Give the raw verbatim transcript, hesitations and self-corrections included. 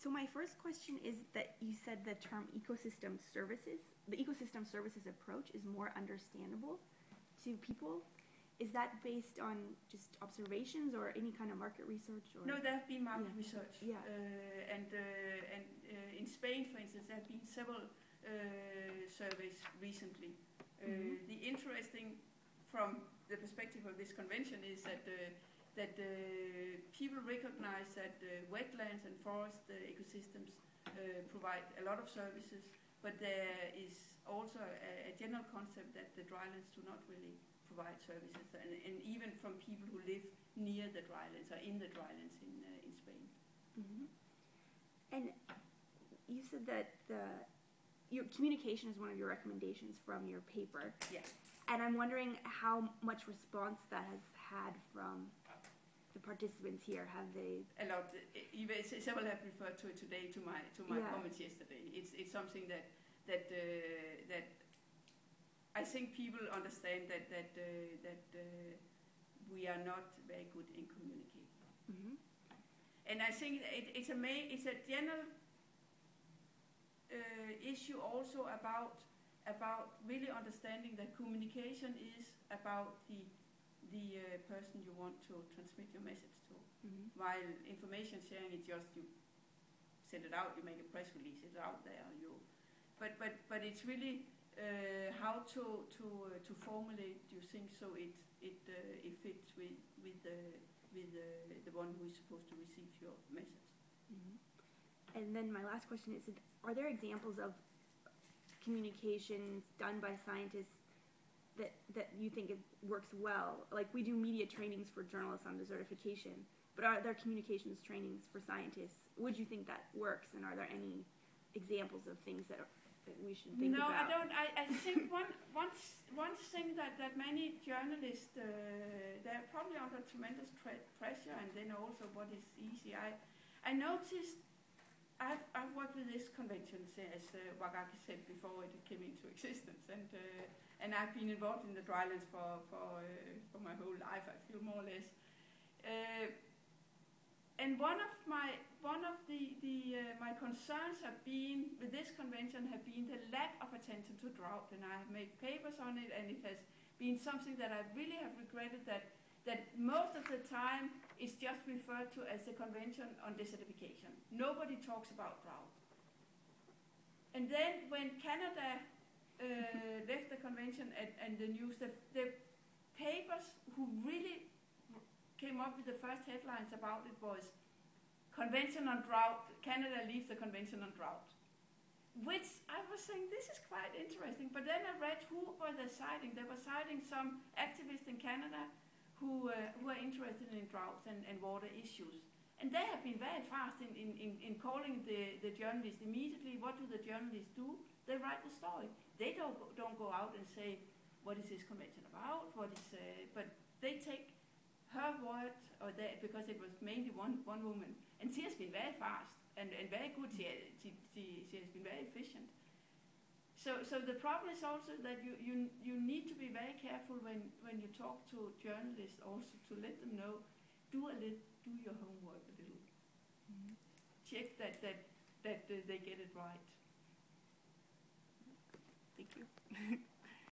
so my first question is that you said the term ecosystem services, the ecosystem services approach is more understandable to people. Is that based on just observations or any kind of market research? Or? No, there have been market yeah. research. Yeah. Uh, and uh, and uh, in Spain, for instance, there have been several uh, surveys recently. Mm-hmm. Uh, the interesting from the perspective of this convention is that uh, that uh, people recognize that uh, wetlands and forest uh, ecosystems uh, provide a lot of services, but there is also a, a general concept that the drylands do not really provide services, and, and even from people who live near the drylands or in the drylands in, uh, in Spain. Mm-hmm. And you said that the, your communication is one of your recommendations from your paper. Yes. And I'm wondering how much response that has had from the participants here. Have they? A lot. Several have referred to it today, to my to my yeah. comments yesterday. It's it's something that that uh, that I think people understand that that uh, that uh, we are not very good in communicating. Mm-hmm. And I think it, it's a main, it's a general uh, issue also about about really understanding that communication is about the the uh, person you want to transmit your message to. Mm-hmm. While information sharing is just you send it out, you make a press release, it's out there. You, but but but it's really uh, how to to uh, to formulate your things so it it uh, it fits with with the with the, the one who is supposed to receive your message. Mm-hmm. And then my last question is: are there examples of communications done by scientists that, that you think it works well? Like, we do media trainings for journalists on desertification, but are there communications trainings for scientists? Would you think that works, and are there any examples of things that, are, that we should think no, about? No, I don't. I, I think one, one, one thing that, that many journalists, uh, they're probably under tremendous pressure, and then also what is easy. I, I noticed I've, I've worked with this convention, as uh, Wagaki said, before it came into existence, and uh, and I've been involved in the drylands for for, uh, for my whole life, I feel, more or less. Uh, and one of my one of the the uh, my concerns have been with this convention have been the lack of attention to drought, and I have made papers on it, and it has been something that I really have regretted that that most of the time is just referred to as the Convention on Desertification. Nobody talks about drought. And then when Canada uh, left the convention and, and the news, the, the papers who really came up with the first headlines about it was Convention on Drought, Canada leaves the Convention on Drought. Which I was saying, this is quite interesting, but then I read who were they citing. They were citing some activists in Canada Who, uh, who are interested in droughts and, and water issues. And they have been very fast in, in, in, in calling the, the journalists immediately. What do the journalists do? They write the story. They don't go, don't go out and say, what is this convention about? What is, uh, but they take her word, or they, because it was mainly one, one woman. And she has been very fast and, and very good. She, she, she, she has been very efficient. So, so the problem is also that you, you, you need to be very careful when, when you talk to journalists also to let them know, do a little, do your homework a little. Mm-hmm. Check that, that, that uh, they get it right. Thank you.